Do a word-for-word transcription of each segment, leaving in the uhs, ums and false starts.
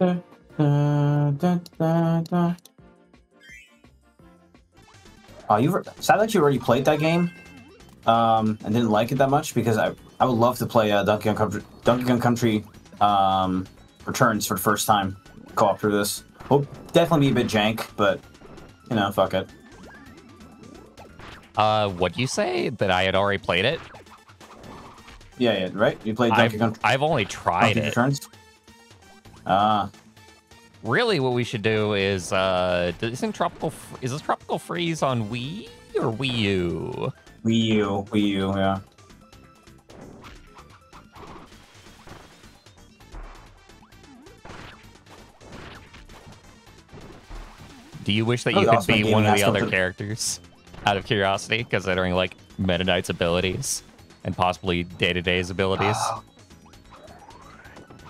da, da, da, da, da. Oh, you've sadly you already played that game, um, and didn't like it that much because I I would love to play uh, Donkey Kong Country, Donkey Kong Country um, Returns for the first time, co-op through this. Will definitely be a bit jank, but you know, fuck it. Uh, what'd you say? That I had already played it? Yeah, yeah, right? You played Donkey Kong. I've only tried it. Ah. Uh, really, what we should do is, uh, isn't Tropical, is this Tropical Freeze on Wii or Wii U? Wii U, Wii U, yeah. Do you wish that you could be one of the other characters? Out of curiosity, considering like Meta Knight's abilities and possibly Day to Day's abilities. Oh.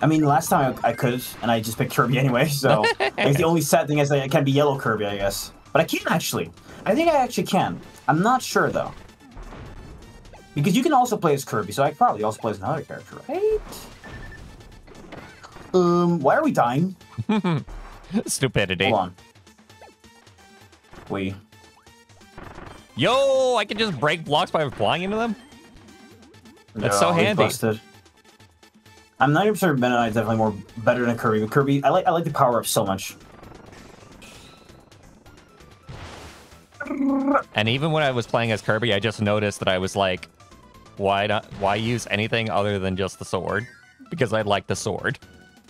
I mean, last time I, I could, and I just picked Kirby anyway. So like, the only sad thing is that I can be yellow Kirby, I guess. But I can actually. I think I actually can. I'm not sure though, because you can also play as Kirby. So I probably also play as another character, right? Um, why are we dying? Stupidity. Hold on. We. Yo, I can just break blocks by flying into them? That's no, so handy. Busted. I'm not even sure Meta Knight's definitely more better than Kirby, but Kirby, I like I like the power up so much. And even when I was playing as Kirby, I just noticed that I was like, why not why use anything other than just the sword? Because I like the sword.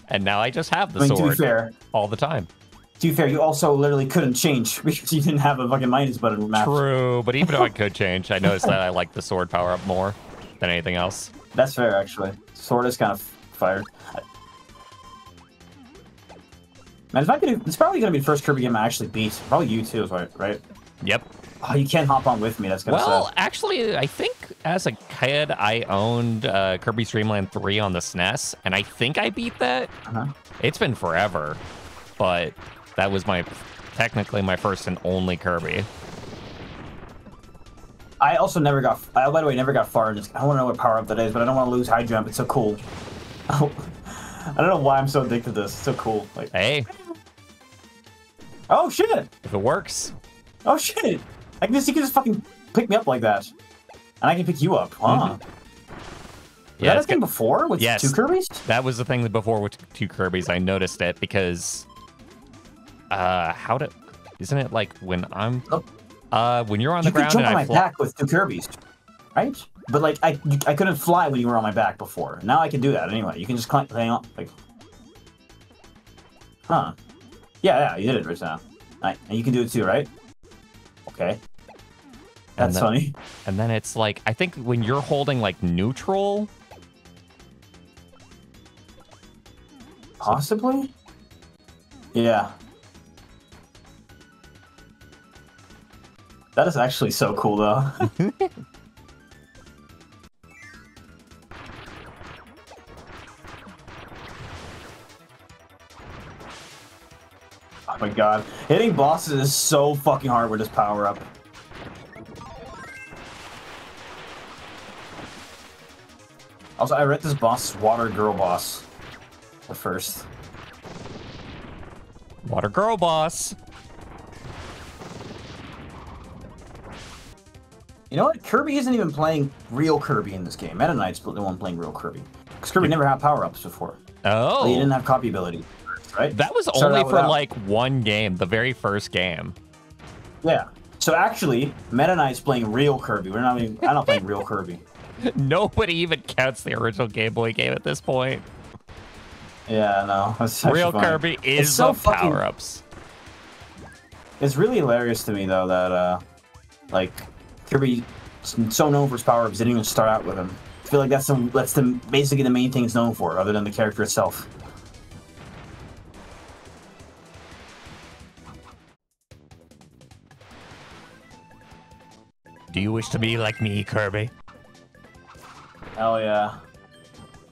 And now I just have the I mean, sword to be fair, all the time. To be fair, you also literally couldn't change because you didn't have a fucking minus button map. True, but even though I could change, I noticed that I like the sword power up more than anything else. That's fair, actually. Sword is kind of fired. Man, it's probably going to be the first Kirby game I actually beat. Probably you too, right? Yep. Oh, you can't hop on with me. That's going to Well, suck. Actually, I think as a kid, I owned uh, Kirby Dreamland three on the S N E S, and I think I beat that. Uh-huh. It's been forever, but... That was my, technically my first and only Kirby. I also never got, I, by the way, never got far. Just, I want to know what power up that is, but I don't want to lose high jump. It's so cool. Oh, I don't know why I'm so addicted to this. It's so cool. Like, hey. Oh shit! If it works. Oh shit! I can just, you can just fucking pick me up like that, and I can pick you up. Huh? Mm-hmm. Yeah, that a thing before with yes, two Kirbys? That was the thing before with two Kirbys. I noticed it because. Uh, how to, isn't it like when I'm, uh, when you're on the you ground and I fly? You could jump on my back with two Kirbys, right? But like, I I couldn't fly when you were on my back before. Now I can do that anyway. You can just climb, hang on, like, huh. Yeah, yeah, you did it right now. Right. And you can do it too, right? Okay. That's and then, funny. And then it's like, I think when you're holding like neutral. Possibly? Yeah. That is actually so cool, though. Oh my god. Hitting bosses is so fucking hard with this power-up. Also, I read this boss, Water Girl Boss, at first. Water Girl Boss! You know what? Kirby isn't even playing real Kirby in this game. Meta Knight's the one playing real Kirby. Because Kirby never had power-ups before. Oh. He didn't have copy ability, right? That was Started only for, without. like, one game, the very first game. Yeah. So, actually, Meta Knight's playing real Kirby. We're not even... I'm not playing real Kirby. Nobody even counts the original Game Boy game at this point. Yeah, no. That's real funny. Kirby is it's so the power-ups. Fucking... It's really hilarious to me, though, that, uh... like... Kirby, so known for his power-ups, didn't even start out with him. I feel like that's some, that's the basically the main thing it's known for, other than the character itself. Do you wish to be like me, Kirby? Hell yeah!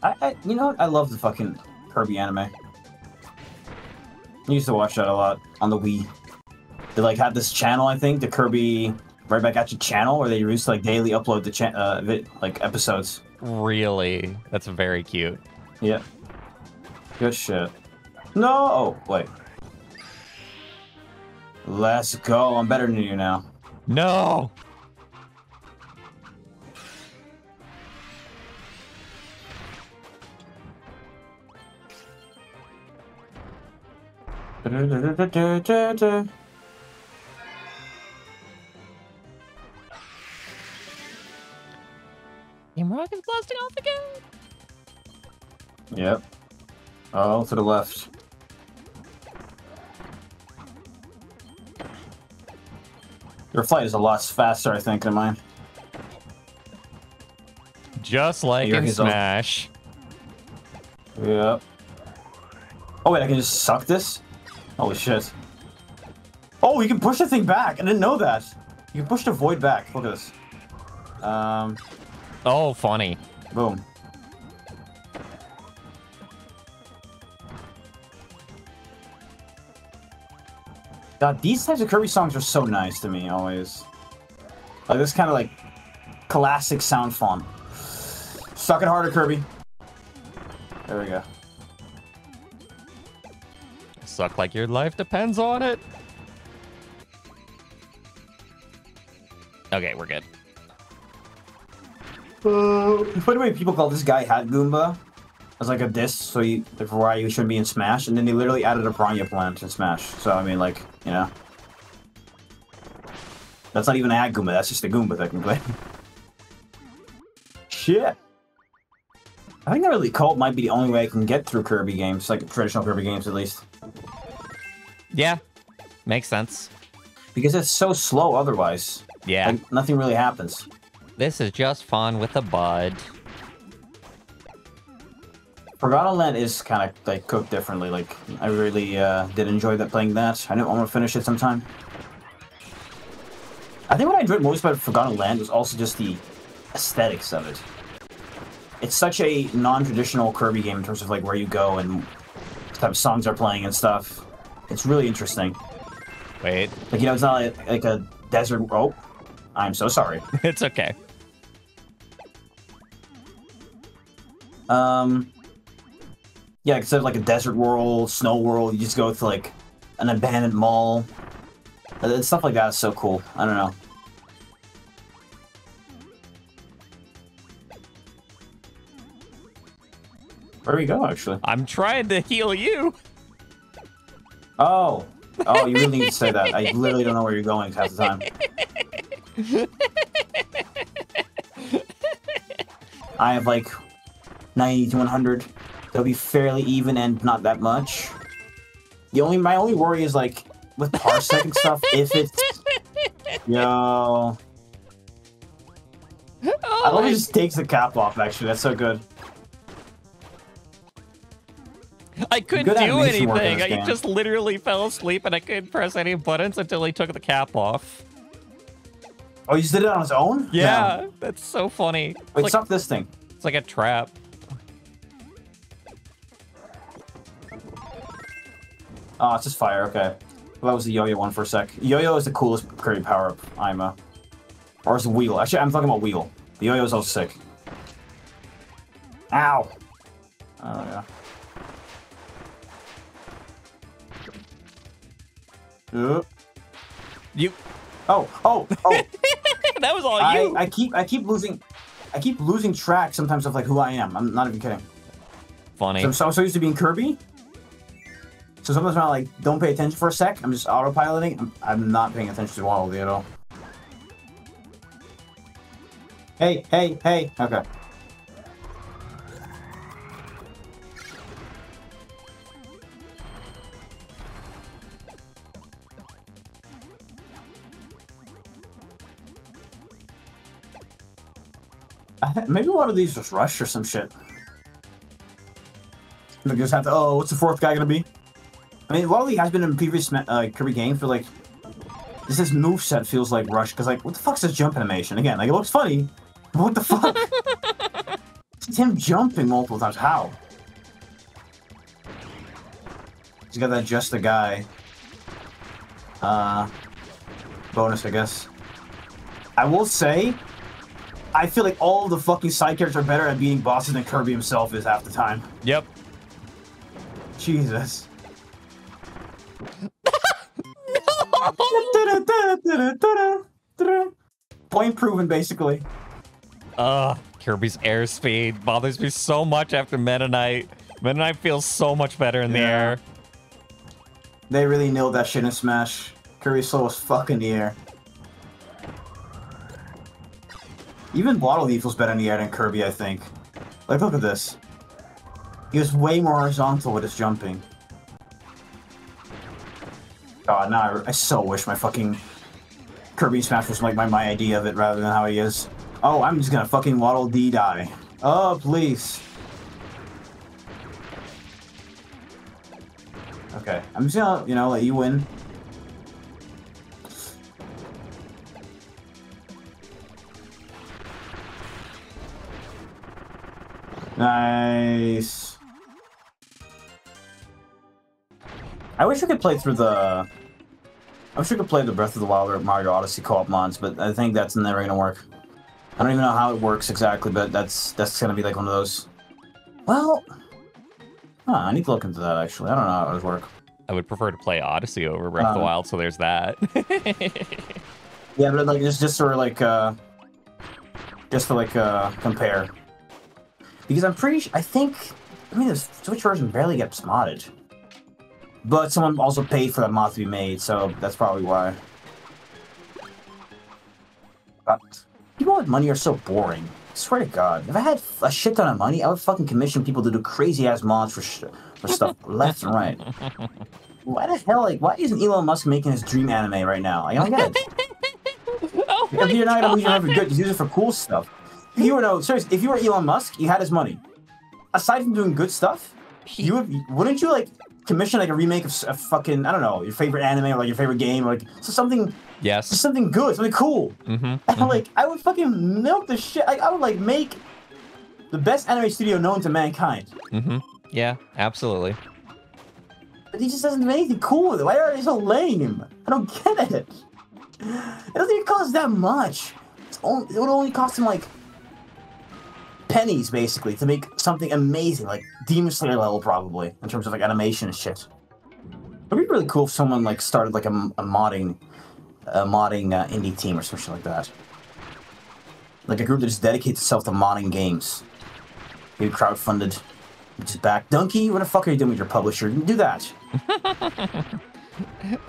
I, I you know what? I love the fucking Kirby anime. I used to watch that a lot on the Wii. They like had this channel, I think, the Kirby Right Back At You channel, where they used to like daily upload the cha uh, like episodes. Really, that's very cute. Yeah. Good shit. No! Oh, wait. Let's go. I'm better than you now. No! Team Rocket's blasting off again! Yep. Oh, to the left. Your flight is a lot faster, I think, than mine. Just like Here in Smash. Off. Yep. Oh, wait, I can just suck this? Holy shit. Oh, you can push the thing back. I didn't know that. You can push the void back. Look at this. Um. Oh, funny. Boom. God, these types of Kirby songs are so nice to me, always. Like, this kind of, like, classic sound font. Suck it harder, Kirby. There we go. Suck like your life depends on it. Okay, we're good. Uh, by the way, people call this guy Hat Goomba as like a diss, so you, for why you shouldn't be in Smash, and then they literally added a Piranha Plant in Smash. So I mean, like, you know, that's not even a Hat Goomba. That's just a Goomba that can play. Shit. I think early cult might be the only way I can get through Kirby games, like traditional Kirby games at least. Yeah, makes sense. Because it's so slow otherwise. Yeah. Like, nothing really happens. This is just fun with a bud. Forgotten Land is kind of like cooked differently. Like, I really uh, did enjoy that playing that. I know I'm gonna finish it sometime. I think what I enjoyed most about Forgotten Land was also just the aesthetics of it. It's such a non-traditional Kirby game in terms of like where you go and what type of songs are playing and stuff. It's really interesting. Wait. Like, you know, it's not like, like a desert. Oh, I'm so sorry. It's okay. Um. Yeah, instead of like a desert world, snow world, you just go to like an abandoned mall. And stuff like that is so cool. I don't know. Where do we go, actually? I'm trying to heal you. Oh. Oh, you really need to say that. I literally don't know where you're going half the time. I have like ninety to one hundred. It'll be fairly even and not that much. The only my only worry is like with parsec and stuff, if it's yo. Oh, I love it just takes the cap off, actually. That's so good. I couldn't do anything. I just literally fell asleep and I couldn't press any buttons until he took the cap off. Oh, you just did it on his own? Yeah, yeah. That's so funny. Wait, like, suck this thing. It's like a trap. Oh, it's just fire, okay. Well, that was the yo-yo one for a sec. Yo-yo is the coolest Kirby power-up, I M A. Or it's a wheel. Actually, I'm talking about wheel. The yo-yo is also sick. Ow! Oh, yeah. Uh. You. Oh, oh, oh. That was all I, you. I keep, I keep losing, I keep losing track sometimes of like who I am. I'm not even kidding. Funny. So I'm so, I'm so used to being Kirby. So sometimes when I like don't pay attention for a sec, I'm just autopiloting. I'm, I'm not paying attention to Waddle Dee at all. Hey, hey, hey. Okay. Maybe one of these just rush or some shit. They just have to. Oh, what's the fourth guy gonna be? I mean, Waddle Dee has been in previous uh, Kirby games, but like, this this moveset feels like rush because like, what the fuck's this jump animation again? Like, it looks funny, but what the fuck? It's him jumping multiple times. How? He's got that just a guy. Uh, bonus, I guess. I will say. I feel like all the fucking side characters are better at beating bosses than Kirby himself is half the time. Yep. Jesus. No! Point proven, basically. Uh, Kirby's airspeed bothers me so much after Meta Knight. Meta Knight feels so much better in yeah. the air. They really nailed that shit in Smash. Kirby's slow as fuck in the air. Even Waddle Dee feels better in the air than Kirby, I think. Like, look at this. He was way more horizontal with his jumping. God, nah, I so wish my fucking Kirby Smash was like my, my idea of it rather than how he is. Oh, I'm just gonna fucking Waddle Dee die. Oh, please. Okay, I'm just gonna, you know, let you win. Nice. I wish I could play through the... I wish I could play the Breath of the Wild or Mario Odyssey co-op mods, but I think that's never gonna work. I don't even know how it works exactly, but that's that's gonna be like one of those. Well, huh, I need to look into that actually. I don't know how it would work. I would prefer to play Odyssey over Breath um, of the Wild, so there's that. Yeah, but like just just sort of like uh, just to like uh, compare. Because I'm pretty sure, I think, I mean, the Switch version barely gets modded. But someone also paid for that mod to be made, so that's probably why. But people with money are so boring. I swear to God. If I had a shit ton of money, I would fucking commission people to do crazy-ass mods for, sh for stuff left and right. Why the hell, like, why isn't Elon Musk making his dream anime right now? Like, I don't get it. Oh if you're not going to use it for good, just use it for cool stuff. If you were no seriously, if you were Elon Musk, you had his money. Aside from doing good stuff, you would wouldn't you like commission like a remake of a fucking I don't know your favorite anime or like your favorite game or like so something yes something good something cool. Mm-hmm, and mm-hmm. like I would fucking milk the shit. Like, I would like make the best anime studio known to mankind. Mm-hmm. Yeah, absolutely. But he just doesn't do anything cool with it. Why are they so lame? I don't get it. It doesn't even cost that much. It's only, it would only cost him like. Pennies, basically, to make something amazing, like Demon Slayer level, probably, in terms of like animation and shit. It'd be really cool if someone like started like a, a modding, a modding uh, indie team or something like that. Like a group that just dedicates itself to modding games. Maybe crowdfunded, which is back. Dunkey, what the fuck are you doing with your publisher? Do that.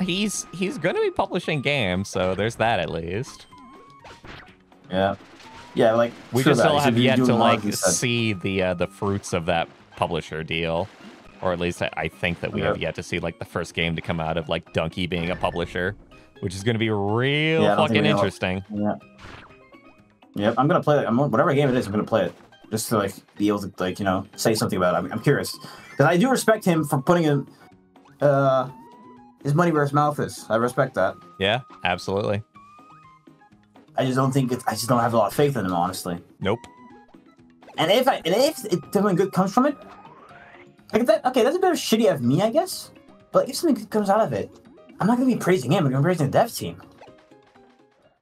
he's he's going to be publishing games, so there's that at least. Yeah. Yeah, like we just still have yet to like see the uh, the fruits of that publisher deal, or at least I, I think that we yeah. have yet to see like the first game to come out of like Dunkey being a publisher, which is going to be real yeah, fucking interesting. Yeah. Yep, I'm gonna play it. I'm, whatever game it is, I'm gonna play it just to like be able to like you know say something about it. I'm, I'm curious because I do respect him for putting in, uh, his money where his mouth is. I respect that. Yeah, absolutely. I just don't think it's, I just don't have a lot of faith in him, honestly. Nope. And if I, and if it, something good comes from it, like that, okay, that's a bit of shitty of me, I guess. But if something good comes out of it, I'm not gonna be praising him. I'm gonna be praising the dev team.